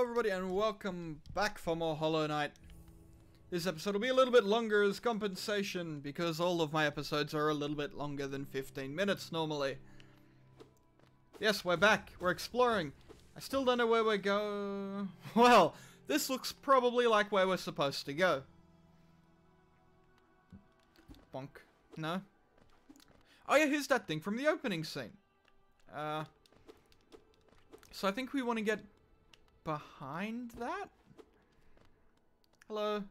Hello everybody and welcome back for more Hollow Knight. This episode will be a little bit longer as compensation because all of my episodes are a little bit longer than 15 minutes normally. Yes, we're back. We're exploring. I still don't know where we go. Well, this looks probably like where we're supposed to go. Bonk. No? Oh yeah, here's that thing from the opening scene. So I think we want to get behind that? Hello.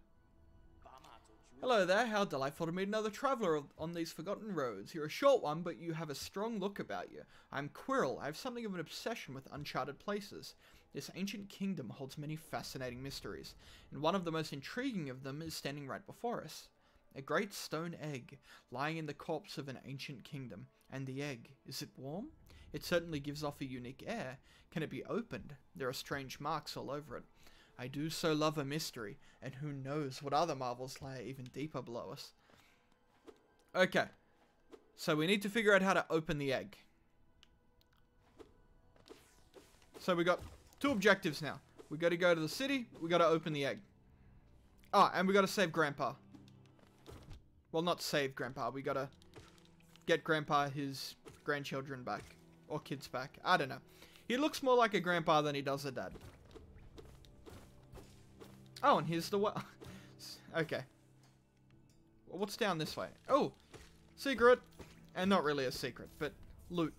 Hello there, how delightful to meet another traveller on these forgotten roads. You're a short one, but you have a strong look about you. I'm Quirrell. I have something of an obsession with uncharted places. This ancient kingdom holds many fascinating mysteries, and one of the most intriguing of them is standing right before us. A great stone egg, lying in the corpse of an ancient kingdom. And the egg, is it warm? It certainly gives off a unique air. Can it be opened? There are strange marks all over it. I do so love a mystery, and who knows what other marvels lie even deeper below us. Okay, so we need to figure out how to open the egg. So we got two objectives now. We got to go to the city, we got to open the egg. Ah, and we got to save Grandpa. Well, not save Grandpa, we gotta get Grandpa his grandchildren back. Or kids back, I don't know. He looks more like a grandpa than he does a dad. Oh, and here's the way. Okay. Well, what's down this way? Oh, secret. And not really a secret, but loot.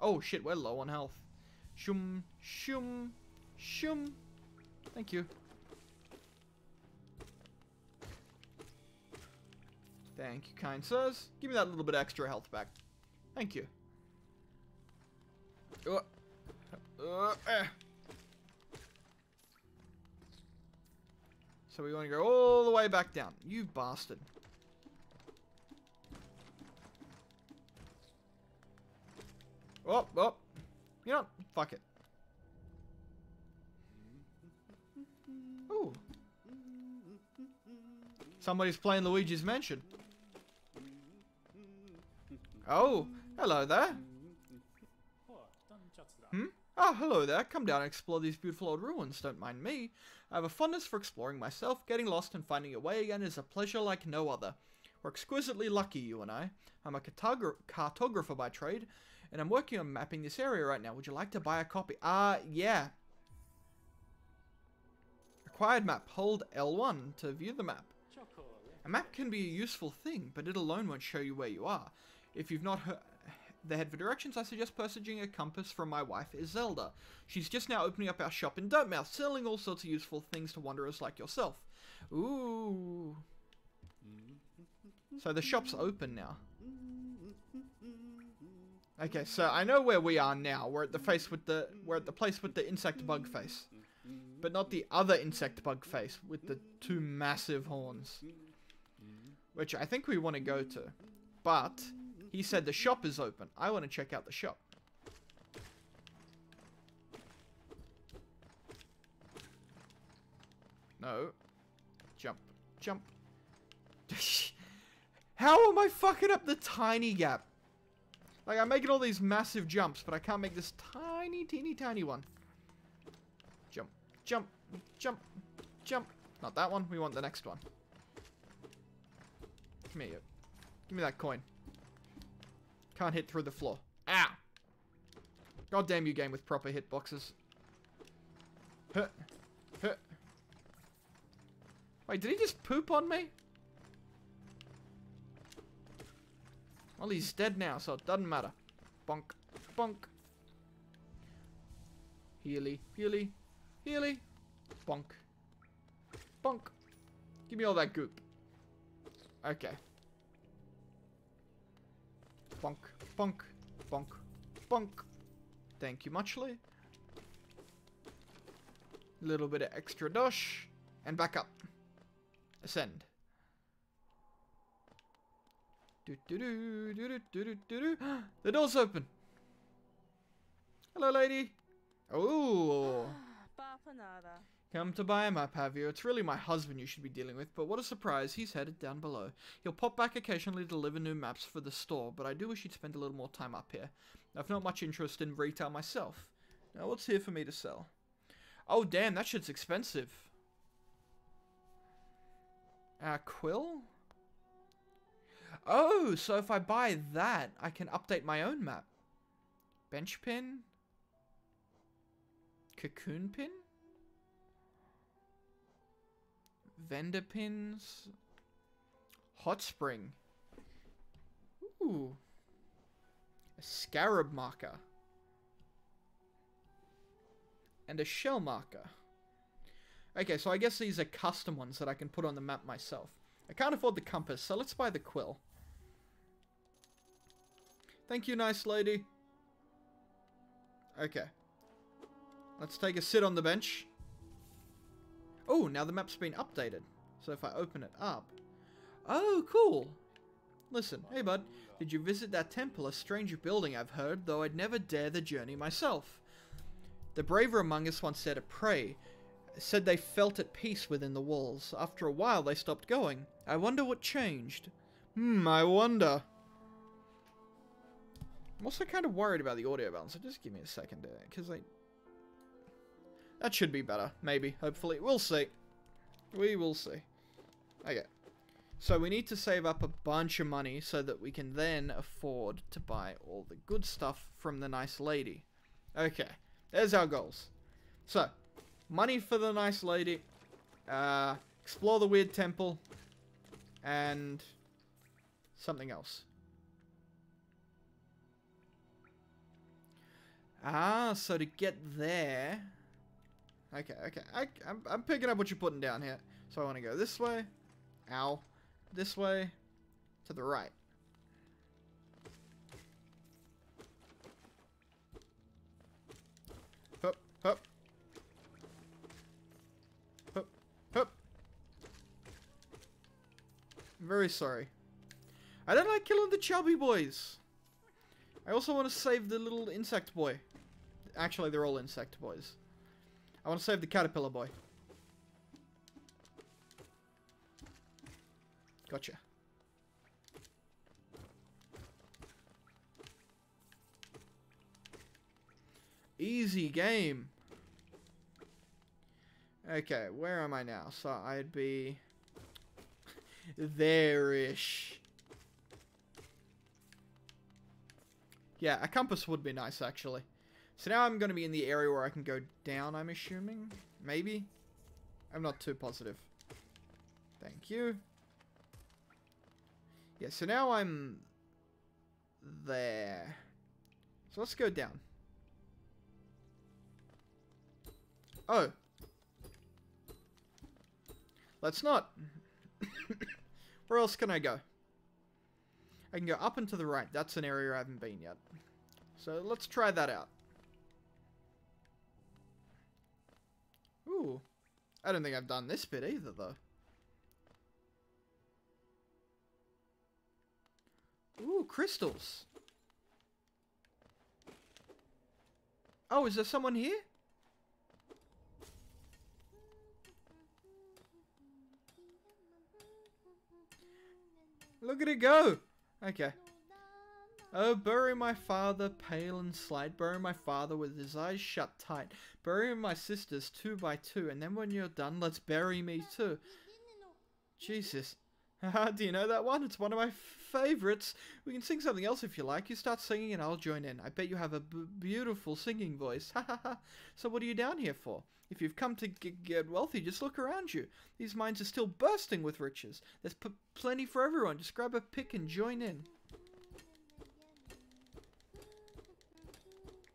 Oh shit, we're low on health. Shum, shum, shum. Thank you. Thank you, kind sirs. Give me that little bit extra health back. Thank you. So we want to go all the way back down. You bastard. Oh, oh. You know, fuck it. Ooh. Somebody's playing Luigi's Mansion. Oh, hello there. Hmm? Oh, hello there. Come down and explore these beautiful old ruins. Don't mind me. I have a fondness for exploring myself. Getting lost and finding your way again is a pleasure like no other. We're exquisitely lucky, you and I. I'm a cartographer by trade, and I'm working on mapping this area right now. Would you like to buy a copy? Yeah. Required map. Hold L1 to view the map. A map can be a useful thing, but it alone won't show you where you are. If you've not heard the head for directions, I suggest purchasing a compass from my wife, Iselda. She's just now opening up our shop in Dirtmouth, selling all sorts of useful things to wanderers like yourself. Ooh. So the shop's open now. Okay, so I know where we are now. We're at the place with the insect bug face, but not the other insect bug face with the two massive horns, which I think we want to go to. But he said the shop is open. I want to check out the shop. No. Jump. Jump. How am I fucking up the tiny gap? Like, I'm making all these massive jumps, but I can't make this tiny, teeny, tiny one. Jump. Jump. Jump. Jump. Not that one. We want the next one. Come here. Give me that coin. Can't hit through the floor. Ow! God damn you, game, with proper hitboxes. Huh. Huh. Wait, did he just poop on me? Well, he's dead now, so it doesn't matter. Bonk. Bonk. Healy. Healy. Healy. Bonk. Bonk. Give me all that goop. Okay. Bonk, bonk, bonk, bonk. Thank you muchly. Little bit of extra dosh. And back up. Ascend. The door's open. Hello, lady. Oh. Come to buy a map, have you? It's really my husband you should be dealing with, but what a surprise, he's headed down below. He'll pop back occasionally to deliver new maps for the store, but I do wish he'd spend a little more time up here. I've not much interest in retail myself. Now, what's here for me to sell? Oh, damn, that shit's expensive. Quill? Oh, so if I buy that, I can update my own map. Bench pin? Cocoon pin? Vendor pins? Hot spring. Ooh. A scarab marker. And a shell marker. Okay, so I guess these are custom ones that I can put on the map myself. I can't afford the compass, so let's buy the quill. Thank you, nice lady. Okay. Let's take a sit on the bench. Oh, now the map's been updated. So if I open it up... Oh, cool! Listen, hey bud, did you visit that temple? A strange building, I've heard, though I'd never dare the journey myself. The braver among us once said a prey, said they felt at peace within the walls. After a while, they stopped going. I wonder what changed. I wonder. I'm also kind of worried about the audio balance, so just give me a second there, because that should be better, maybe, hopefully. We'll see. We will see. Okay. So we need to save up a bunch of money so that we can then afford to buy all the good stuff from the nice lady. Okay. There's our goals. So, money for the nice lady, explore the weird temple, and something else. Ah, so to get there... Okay, okay, I'm picking up what you're putting down here. So I want to go this way, ow, this way, to the right. Hup. Hup. Hup. I'm very sorry. I don't like killing the chubby boys. I also want to save the little insect boy. Actually, they're all insect boys. I want to save the caterpillar boy. Gotcha. Easy game. Okay, where am I now? So I'd be there-ish. Yeah, a compass would be nice, actually. So now I'm going to be in the area where I can go down, I'm assuming. Maybe? I'm not too positive. Thank you. Yeah, so now I'm there. So let's go down. Oh. Let's not. Where else can I go? I can go up and to the right. That's an area I haven't been yet. So let's try that out. Ooh. I don't think I've done this bit either, though. Ooh, crystals. Oh, is there someone here? Look at it go! Okay. Oh, bury my father, pale and slight. Bury my father with his eyes shut tight. Bury my sisters, 2 by 2. And then when you're done, let's bury me too. Jesus. Haha, do you know that one? It's one of my favorites. We can sing something else if you like. You start singing and I'll join in. I bet you have a beautiful singing voice. Hahaha. So what are you down here for? If you've come to get wealthy, just look around you. These mines are still bursting with riches. There's plenty for everyone. Just grab a pick and join in.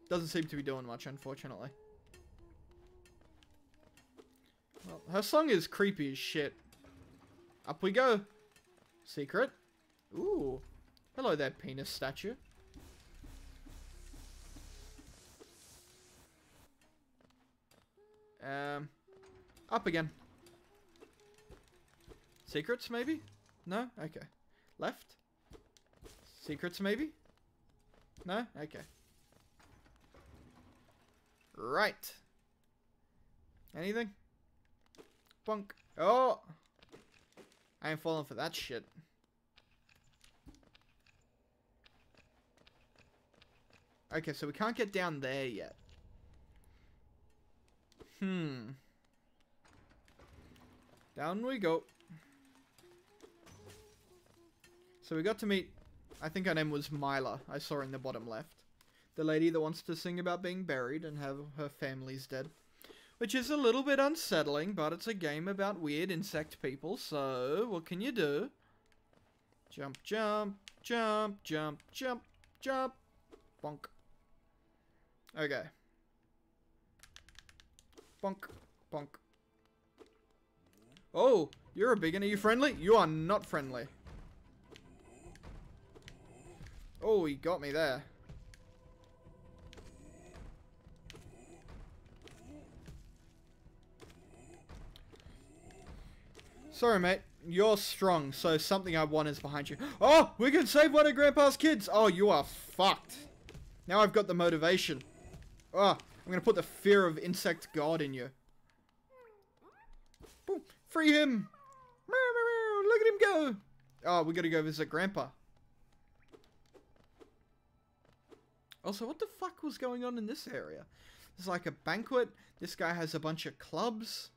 Doesn't seem to be doing much, unfortunately. Well, her song is creepy as shit. Up we go. Secret. Ooh. Hello there, penis statue. Up again. Secrets, maybe? No? Okay. Left. Secrets, maybe? No? Okay. Right. Anything? Bonk. Oh! I ain't falling for that shit. Okay, so we can't get down there yet. Down we go. So we got to meet, I think her name was Myla, I saw in the bottom left. The lady that wants to sing about being buried and have her family's dead. Which is a little bit unsettling, but it's a game about weird insect people, so what can you do? Jump, jump, jump, jump, jump, jump. Bonk. Okay. Bonk, bonk. Oh, you're a big one. Are you friendly? You are not friendly. Oh, he got me there. Sorry, mate. You're strong, so something I want is behind you. Oh, we can save one of Grandpa's kids. Oh, you are fucked. Now I've got the motivation. Oh, I'm going to put the fear of insect god in you. Boom. Free him. Look at him go. Oh, we got to go visit Grandpa. Also, what the fuck was going on in this area? There's like a banquet. This guy has a bunch of clubs.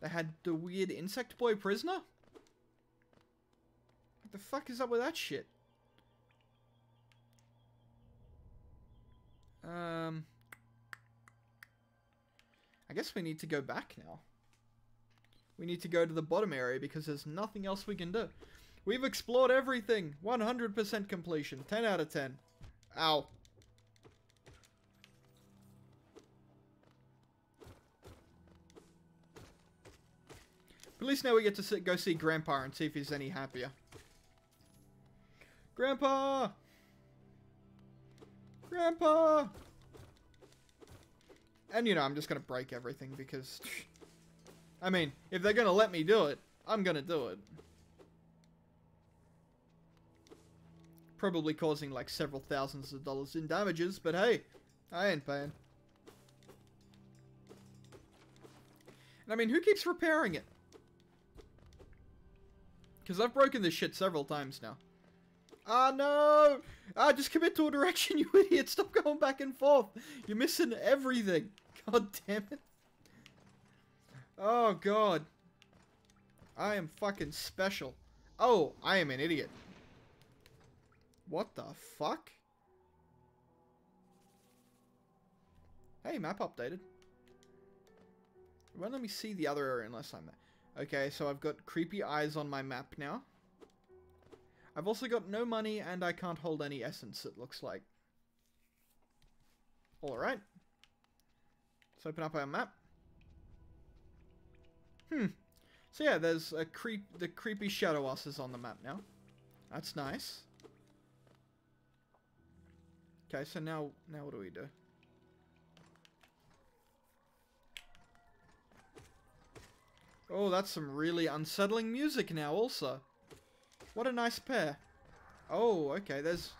They had the weird insect boy prisoner? What the fuck is up with that shit? I guess we need to go back now. We need to go to the bottom area because there's nothing else we can do. We've explored everything. 100% completion. 10 out of 10. Ow. At least now we get to go see Grandpa and see if he's any happier. Grandpa! Grandpa! And you know, I'm just going to break everything because... I mean, if they're going to let me do it, I'm going to do it. Probably causing like several thousands of dollars in damages, but hey, I ain't paying. And I mean, who keeps repairing it? Because I've broken this shit several times now. Ah, no! Ah, just commit to a direction, you idiot! Stop going back and forth! You're missing everything! God damn it! Oh, God. I am fucking special. Oh, I am an idiot. What the fuck? Hey, map updated. It won't let me see the other area unless I'm there. Okay, so I've got creepy eyes on my map now. I've also got no money, and I can't hold any essence, it looks like. Alright. Let's open up our map. So yeah, there's a the creepy shadow ass is on the map now. That's nice. Okay, so now what do we do? Oh, that's some really unsettling music now also. What a nice pair. Oh, okay, there's...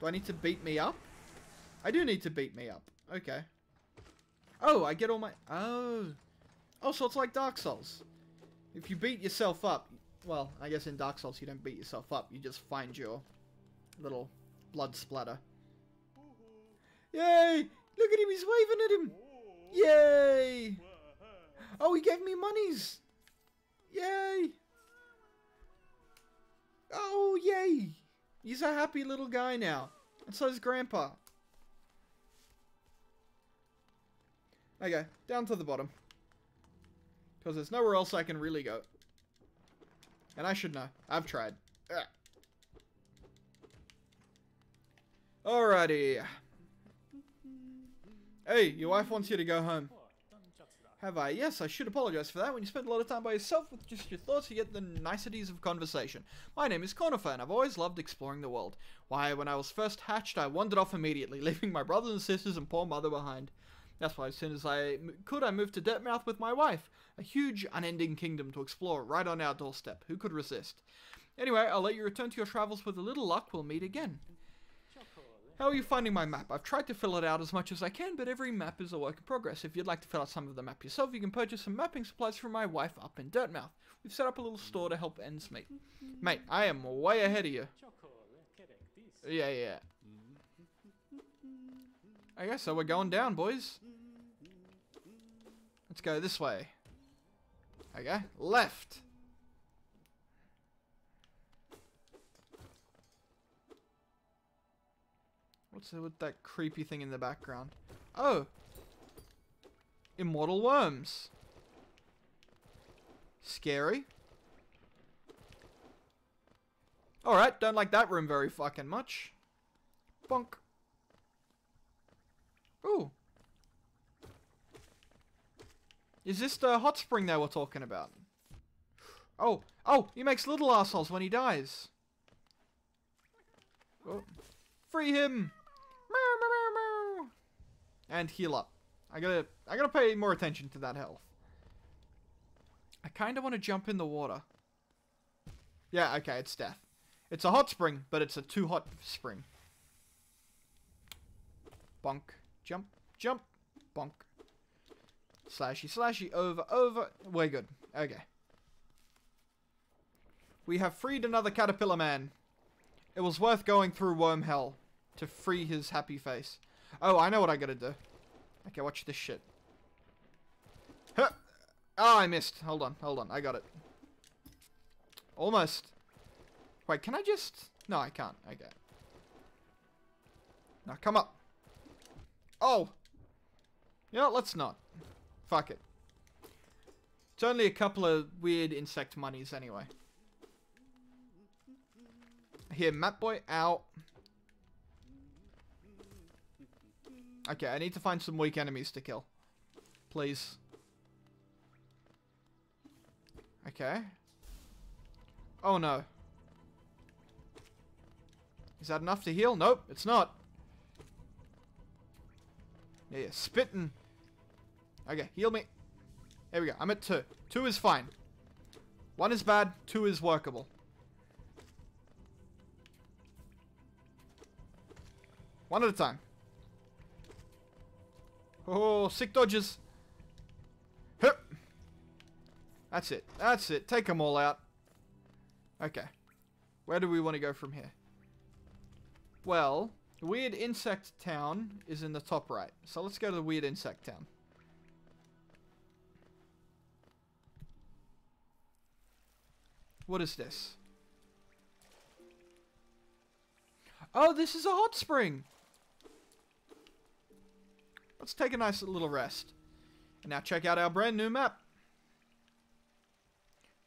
Do I need to beat me up? I do need to beat me up. Okay. Oh, I get all my... Oh. Oh, so it's like Dark Souls. If you beat yourself up... Well, I guess in Dark Souls you don't beat yourself up. You just find your little blood splatter. Yay! Look at him, he's waving at him! Yay! Oh, he gave me monies! Yay! Oh, yay! He's a happy little guy now. And so is Grandpa. Okay, down to the bottom. Because there's nowhere else I can really go. And I should know. I've tried. Ugh. Alrighty. Hey, your wife wants you to go home. Have I? Yes, I should apologize for that. When you spend a lot of time by yourself with just your thoughts, you get the niceties of conversation. My name is Cornifer, and I've always loved exploring the world. Why, when I was first hatched, I wandered off immediately, leaving my brothers and sisters and poor mother behind. That's why as soon as I could, I moved to Dirtmouth with my wife. A huge, unending kingdom to explore right on our doorstep. Who could resist? Anyway, I'll let you return to your travels with a little luck. We'll meet again. How are you finding my map? I've tried to fill it out as much as I can, but every map is a work in progress. If you'd like to fill out some of the map yourself, you can purchase some mapping supplies from my wife up in Dirtmouth. We've set up a little store to help ends meet. Mate, I am way ahead of you. Yeah. I guess so. We're going down, boys. Let's go this way. Okay, left. What's with that creepy thing in the background? Oh! Immortal worms. Scary. Alright, don't like that room very fucking much. Bonk. Ooh. Is this the hot spring they were talking about? Oh. Oh, he makes little assholes when he dies. Oh. Free him. And heal up. I gotta pay more attention to that health. I kinda wanna jump in the water. Yeah, okay, it's death. It's a hot spring, but it's a too hot spring. Bonk. Jump. Jump. Bonk. Slashy, slashy, over, over. We're good. Okay. We have freed another caterpillar man. It was worth going through worm hell to free his happy face. Oh, I know what I gotta do. Okay, watch this shit. Huh. Oh, I missed. Hold on, hold on. I got it. Almost. Wait, can I just... No, I can't. Okay. Now, come up. Oh! You know what? Let's not. Fuck it. It's only a couple of weird insect monies anyway. Here, map boy out. Okay, I need to find some weak enemies to kill. Please. Okay. Oh no. Is that enough to heal? Nope, it's not. Yeah, you're spitting. Okay, heal me. There we go. I'm at 2. 2 is fine. 1 is bad. 2 is workable. One at a time. Oh, sick dodges. Hup. That's it. That's it. Take them all out. Okay. Where do we want to go from here? Well, the weird insect town is in the top right. So let's go to the weird insect town. What is this? Oh, this is a hot spring. Let's take a nice little rest. And now check out our brand new map.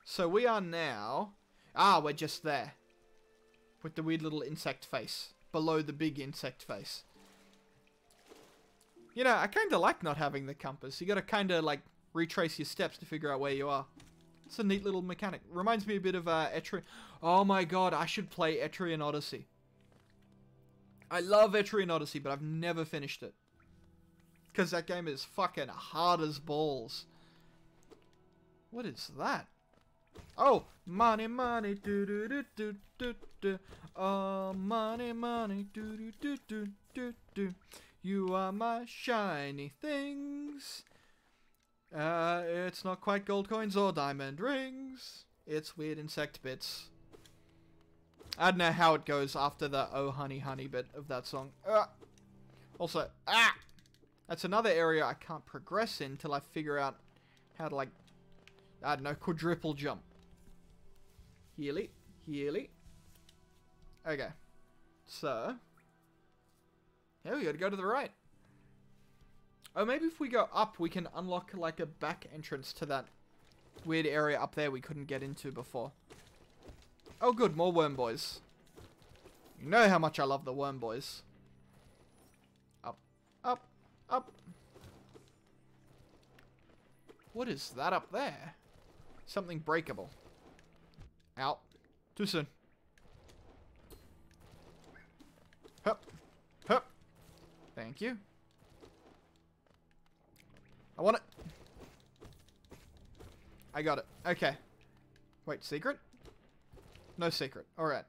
So we are now... Ah, we're just there. With the weird little insect face. Below the big insect face. You know, I kind of like not having the compass. You got to kind of like retrace your steps to figure out where you are. It's a neat little mechanic. Reminds me a bit of Etrian. Oh my god, I should play Etrian Odyssey. I love Etrian Odyssey, but I've never finished it. Because that game is fucking hard as balls. What is that? Oh, money, money, do do do do do do. Oh, money, money, do do do do do do. You are my shiny things. It's not quite gold coins or diamond rings. It's weird insect bits. I don't know how it goes after the "Oh honey, honey" bit of that song. Also, ah, that's another area I can't progress in till I figure out how to, like, I don't know, quadruple jump. Healy, healy. Okay, so here we gotta go to the right. Oh, maybe if we go up, we can unlock, like, a back entrance to that weird area up there we couldn't get into before. Oh, good. More worm boys. You know how much I love the worm boys. Up, up, up. What is that up there? Something breakable. Out. Too soon. Hup, hup. Thank you. I want it. I got it. Okay. Wait, secret? No secret. Alright.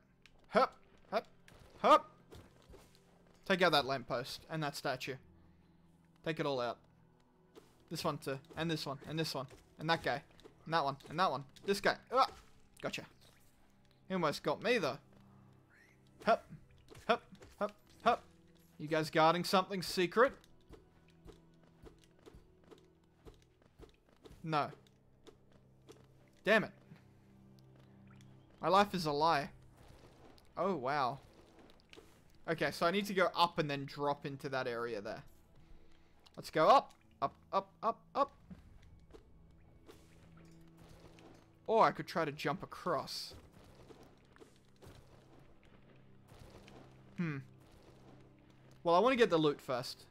Hup. Hup. Hup. Take out that lamppost and that statue. Take it all out. This one too. And this one. And this one. And that guy. And that one. And that one. This guy. Ah! Gotcha. He almost got me though. Hup. Hup. Hup. Hup. You guys guarding something secret? No. Damn it. My life is a lie. Oh, wow. Okay, so I need to go up and then drop into that area there. Let's go up. Up, up, up, up. Or I could try to jump across. Hmm. Well, I want to get the loot first.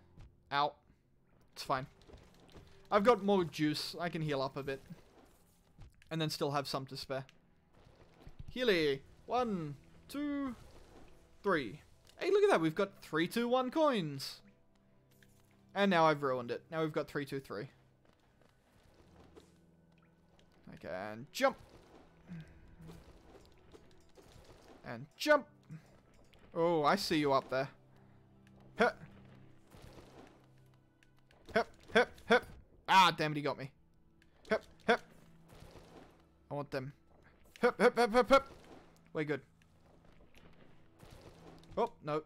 Ow. It's fine. I've got more juice. I can heal up a bit. And then still have some to spare. Healy. 1, 2, 3. Hey, look at that. We've got 3, 2, 1 coins. And now I've ruined it. Now we've got 3, 2, 3. Okay, and jump. And jump. Oh, I see you up there. Hup. Hup, hup, hup. Ah, damn it, he got me. Hup, hup. I want them. Hup, hup, hup, hup, hup. We're good. Oh, no.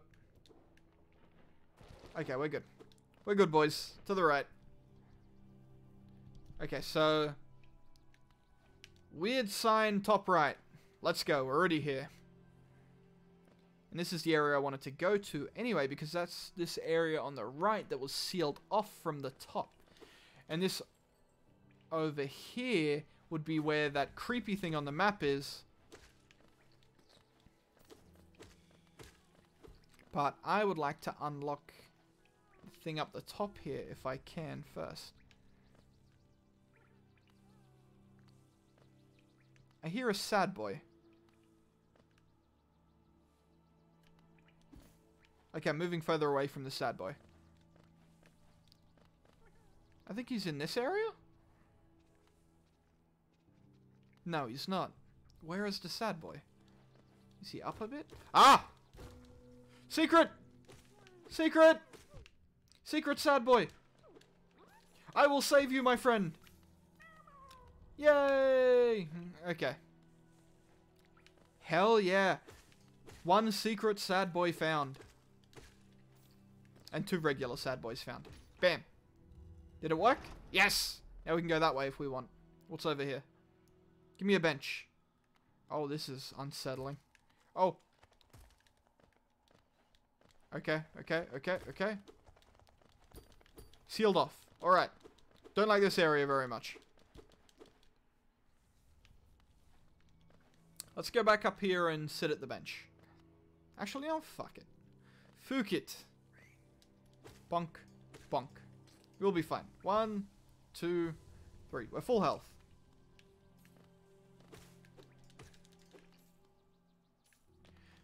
Okay, we're good. We're good, boys. To the right. Okay, so... weird sign, top right. Let's go. We're already here. And this is the area I wanted to go to anyway, because that's this area on the right that was sealed off from the top. And this over here would be where that creepy thing on the map is. But I would like to unlock the thing up the top here if I can first. I hear a sad boy. Okay, I'm moving further away from the sad boy. I think he's in this area? No, he's not. Where is the sad boy? Is he up a bit? Ah! Secret! Secret! Secret sad boy! I will save you, my friend! Yay! Okay. Hell yeah! One secret sad boy found. And 2 regular sad boys found. Bam. Did it work? Yes. Now we can go that way if we want. What's over here? Give me a bench. Oh, this is unsettling. Oh. Okay, okay, okay, okay. Sealed off. Alright. Don't like this area very much. Let's go back up here and sit at the bench. Actually, no, fuck it. Fuck it. Bonk, bonk. We'll be fine. 1, 2, 3. We're full health.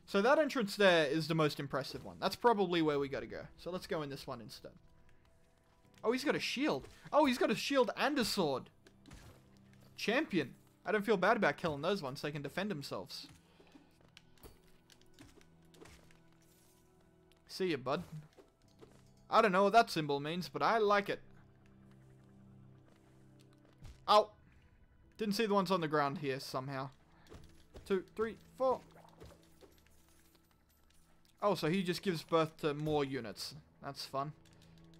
So that entrance there is the most impressive one. That's probably where we gotta go. So let's go in this one instead. Oh, he's got a shield. Oh, he's got a shield and a sword. Champion. I don't feel bad about killing those ones. They can defend themselves. See ya, bud. I don't know what that symbol means, but I like it. Ow. Didn't see the ones on the ground here somehow. 2, 3, 4. Oh, so he just gives birth to more units. That's fun.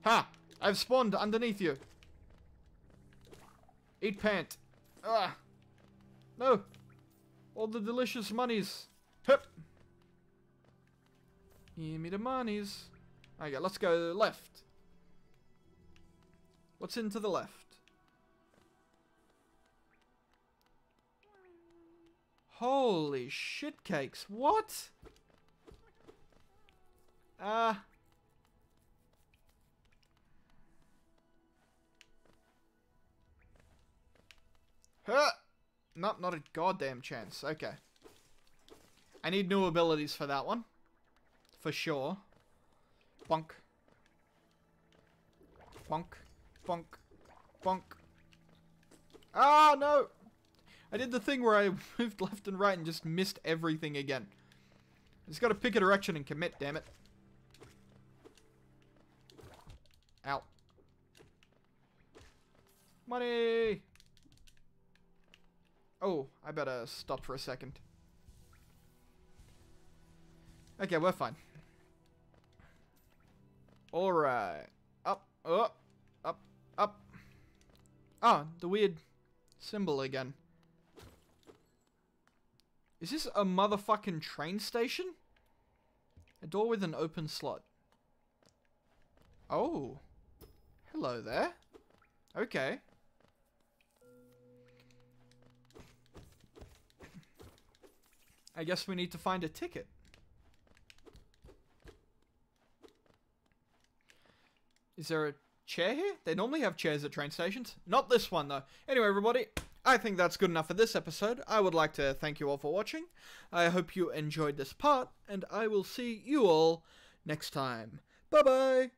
Ha! I've spawned underneath you. Eat pant. Ugh. No. All the delicious monies. Hup. Give me the monies. Okay, let's go left. What's into the left? Holy shit cakes. What? Huh. Nope, not a goddamn chance. Okay. I need new abilities for that one. For sure. Bonk. Bonk. Bonk. Bonk. Ah, no! I did the thing where I moved left and right and just missed everything again. I just gotta pick a direction and commit, damn it. Ow. Money! Oh, I better stop for a second. Okay, we're fine. Alright. Up, up, up, up. Ah, the weird symbol again. Is this a motherfucking train station? A door with an open slot. Oh. Hello there. Okay. I guess we need to find a ticket. Is there a chair here? They normally have chairs at train stations. Not this one, though. Anyway, everybody, I think that's good enough for this episode. I would like to thank you all for watching. I hope you enjoyed this part, and I will see you all next time. Bye-bye!